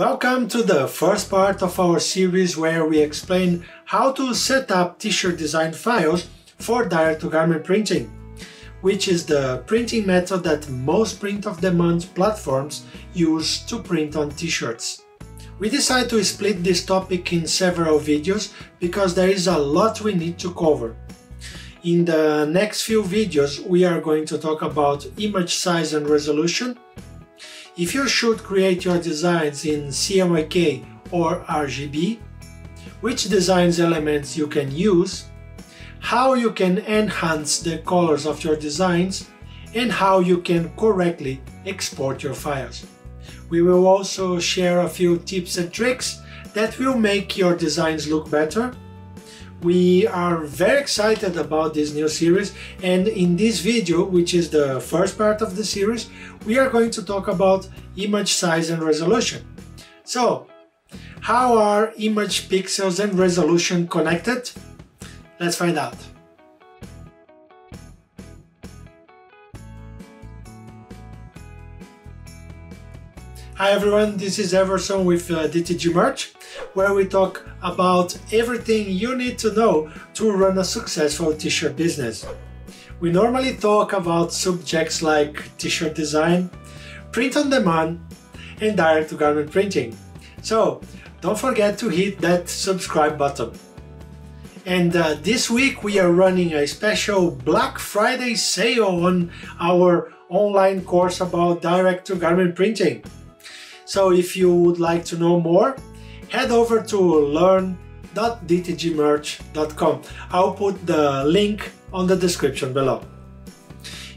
Welcome to the first part of our series where we explain how to set up t-shirt design files for direct-to-garment printing, which is the printing method that most print-on-demand platforms use to print on t-shirts. We decided to split this topic in several videos because there is a lot we need to cover. In the next few videos we are going to talk about image size and resolution, if you should create your designs in CMYK or RGB, which design elements you can use, how you can enhance the colors of your designs, and how you can correctly export your files. We will also share a few tips and tricks that will make your designs look better. We are very excited about this new series, and in this video, which is the first part of the series, we are going to talk about image size and resolution. So, how are image pixels and resolution connected? Let's find out. Hi everyone, this is Everson with DTG Merch, where we talk about everything you need to know to run a successful t-shirt business. We normally talk about subjects like t-shirt design, print-on-demand, and direct-to-garment printing. So, don't forget to hit that subscribe button. And this week we are running a special Black Friday sale on our online course about direct-to-garment printing. So if you would like to know more, head over to learn.dtgmerch.com. I'll put the link on the description below.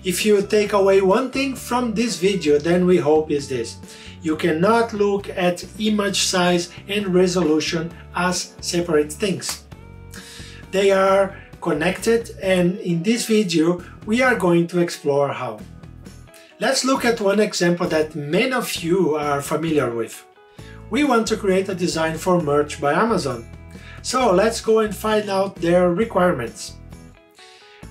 If you take away one thing from this video, then we hope is this: you cannot look at image size and resolution as separate things. They are connected, and in this video we are going to explore how. Let's look at one example that many of you are familiar with. We want to create a design for Merch by Amazon. So let's go and find out their requirements.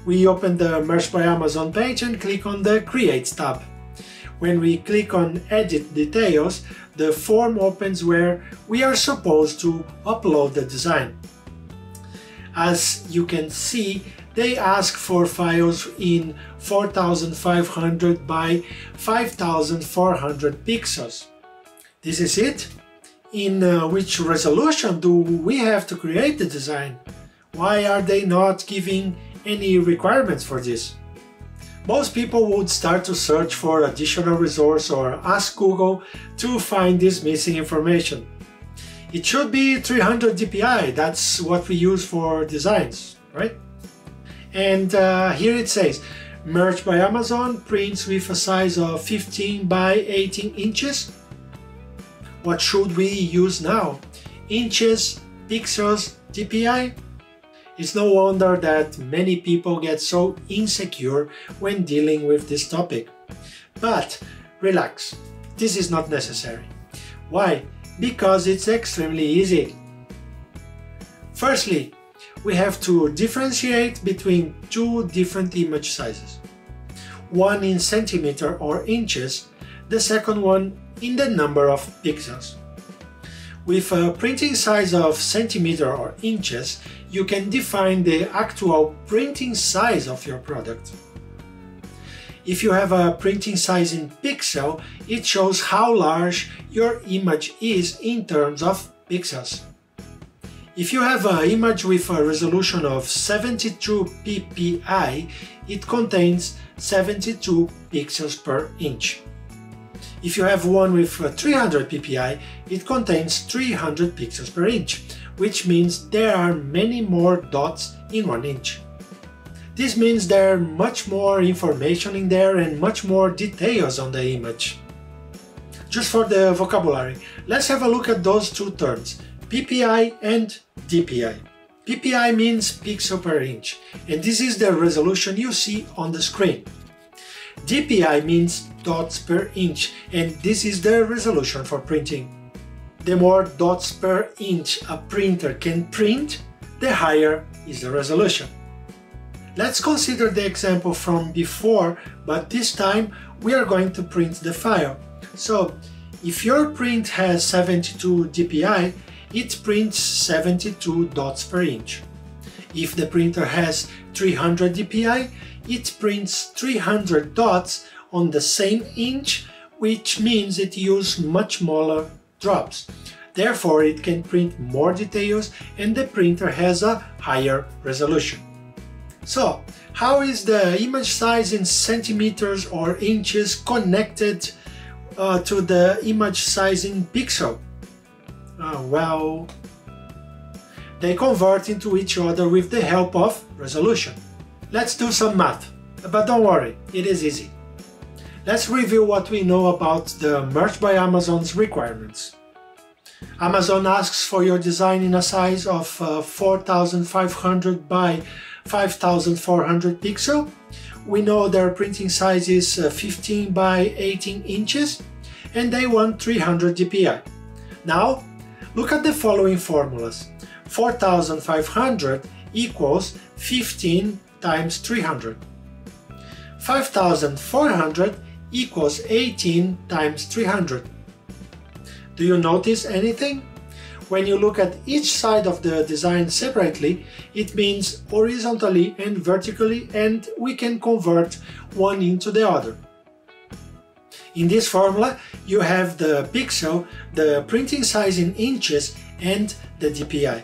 We open the Merch by Amazon page and click on the Create tab. When we click on Edit Details, the form opens where we are supposed to upload the design. As you can see, they ask for files in 4500 by 5400 pixels. This is it. In which resolution do we have to create the design? Why are they not giving any requirements for this? Most people would start to search for additional resource or ask Google to find this missing information. It should be 300 dpi, that's what we use for designs, right? And here it says, Merch by Amazon prints with a size of 15 by 18 inches. What should we use now? Inches, pixels, dpi? It's no wonder that many people get so insecure when dealing with this topic. But relax, this is not necessary. Why? Because it's extremely easy. Firstly, we have to differentiate between two different image sizes, one in centimeter or inches, the second one in the number of pixels. With a printing size of centimeter or inches, you can define the actual printing size of your product. If you have a printing size in pixel, it shows how large your image is in terms of pixels. If you have an image with a resolution of 72 ppi, it contains 72 pixels per inch. If you have one with 300 ppi, it contains 300 pixels per inch, which means there are many more dots in 1 inch. This means there are much more information in there and much more details on the image. Just for the vocabulary, let's have a look at those two terms, ppi and dpi. Ppi means pixel per inch, and this is the resolution you see on the screen. Dpi means dots per inch, and this is the resolution for printing. The more dots per inch a printer can print, the higher is the resolution. Let's consider the example from before, but this time we are going to print the file. So If your print has 72 dpi, it prints 72 dots per inch. If the printer has 300 dpi, it prints 300 dots on the same inch, which means it uses much smaller drops. Therefore, it can print more details and the printer has a higher resolution. So, how is the image size in centimeters or inches connected to the image size in pixel? Well, they convert into each other with the help of resolution. Let's do some math, but don't worry, it is easy. Let's review what we know about the Merch by Amazon's requirements. Amazon asks for your design in a size of 4,500 by 5,400 pixel. We know their printing size is 15 by 18 inches and they want 300 dpi. Now, look at the following formulas. 4,500 equals 15 times 300. 5,400 equals 18 times 300. Do you notice anything? When you look at each side of the design separately, it means horizontally and vertically, and we can convert one into the other. In this formula, you have the pixel, the printing size in inches, and the dpi.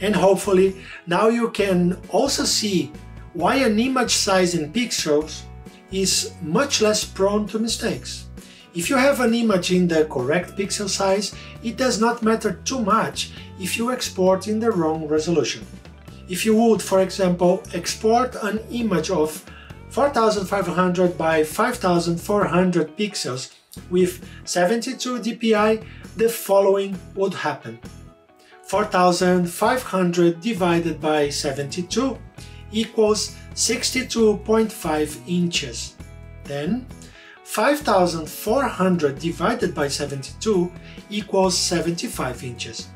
And hopefully, now you can also see why an image size in pixels is much less prone to mistakes. If you have an image in the correct pixel size, it does not matter too much if you export in the wrong resolution. If you would, for example, export an image of 4,500 by 5,400 pixels with 72 dpi, the following would happen. 4,500 divided by 72 equals 62.5 inches. Then, 5,400 divided by 72 equals 75 inches.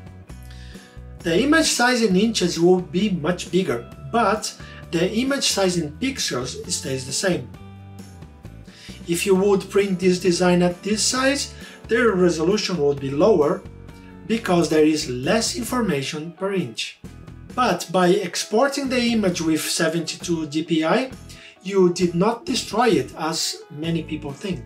The image size in inches will be much bigger, but the image size in pixels stays the same. If you would print this design at this size, their resolution would be lower because there is less information per inch. But by exporting the image with 72 dpi, you did not destroy it, as many people think.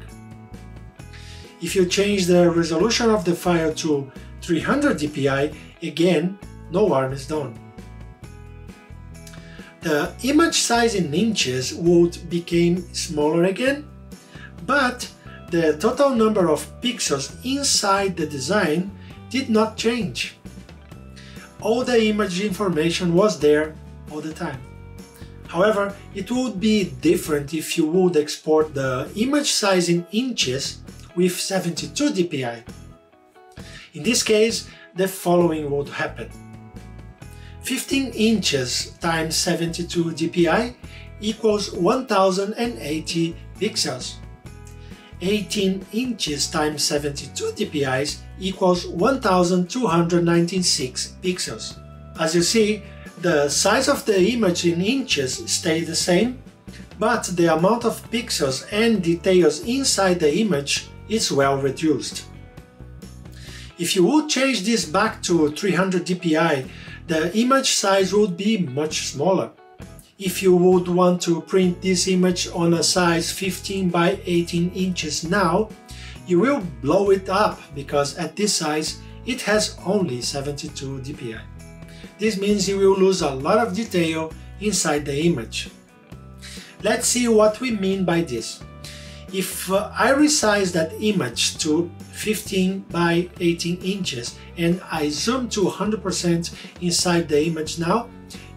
If you change the resolution of the file to 300 dpi, again, no harm is done. The image size in inches would become smaller again, but the total number of pixels inside the design did not change. All the image information was there all the time. However, it would be different if you would export the image size in inches with 72 dpi. In this case, the following would happen. 15 inches times 72 dpi equals 1080 pixels. 18 inches times 72 dpi equals 1296 pixels. As you see, the size of the image in inches stays the same, but the amount of pixels and details inside the image is well reduced. If you would change this back to 300 dpi, the image size would be much smaller. If you would want to print this image on a size 15 by 18 inches now, you will blow it up because at this size it has only 72 dpi. This means you will lose a lot of detail inside the image. Let's see what we mean by this. If I resize that image to 15 by 18 inches and I zoom to 100% inside the image now,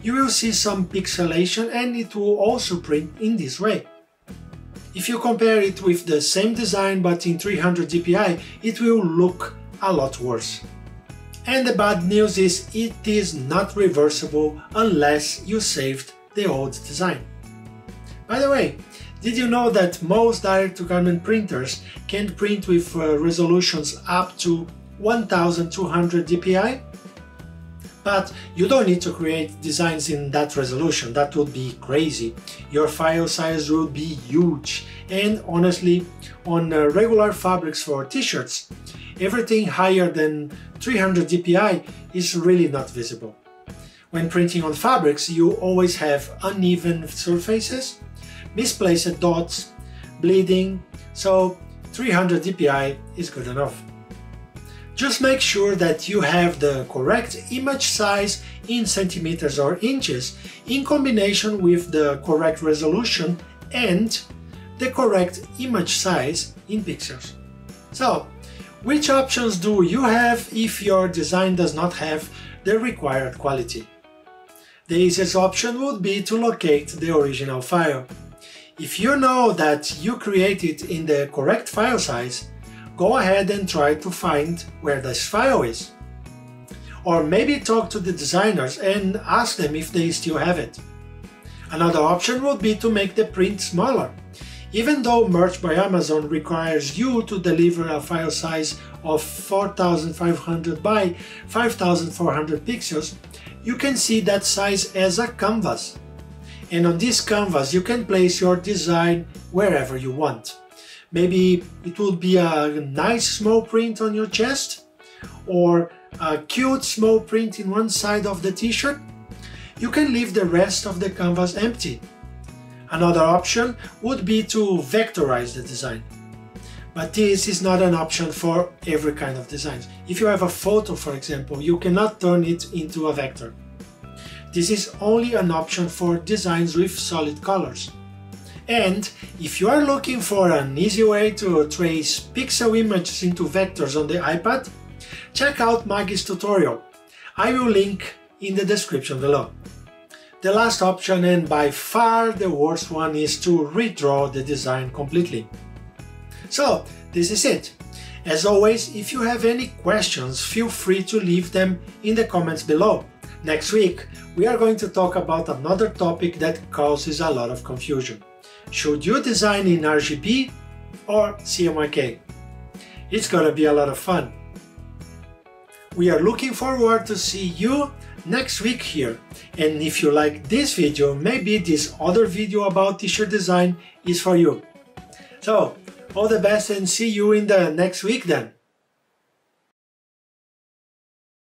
you will see some pixelation and it will also print in this way. If you compare it with the same design but in 300 dpi, it will look a lot worse. And the bad news is it is not reversible unless you saved the old design. By the way, did you know that most direct-to-garment printers can print with resolutions up to 1200 dpi? but you don't need to create designs in that resolution. That would be crazy. Your file size would be huge. And honestly, on regular fabrics for t-shirts, everything higher than 300 dpi is really not visible. When printing on fabrics, you always have uneven surfaces, misplaced dots, bleeding, so 300 dpi is good enough. Just make sure that you have the correct image size in centimeters or inches in combination with the correct resolution and the correct image size in pixels. So, which options do you have if your design does not have the required quality? The easiest option would be to locate the original file. If you know that you created in the correct file size, go ahead and try to find where this file is. Or maybe talk to the designers and ask them if they still have it. Another option would be to make the print smaller. Even though Merch by Amazon requires you to deliver a file size of 4,500 by 5,400 pixels, you can see that size as a canvas. And on this canvas you can place your design wherever you want. Maybe it would be a nice small print on your chest, or a cute small print in one side of the t-shirt. You can leave the rest of the canvas empty. Another option would be to vectorize the design. But this is not an option for every kind of designs. If you have a photo, for example, you cannot turn it into a vector. This is only an option for designs with solid colors. And if you are looking for an easy way to trace pixel images into vectors on the iPad, check out Maggie's tutorial. I will link in the description below. The last option, and by far the worst one, is to redraw the design completely. So, this is it. As always, if you have any questions, feel free to leave them in the comments below. Next week, we are going to talk about another topic that causes a lot of confusion. Should you design in RGB or CMYK? It's gonna be a lot of fun. We are looking forward to see you next week here. And if you like this video, maybe this other video about t-shirt design is for you. So, all the best and see you in the next week then.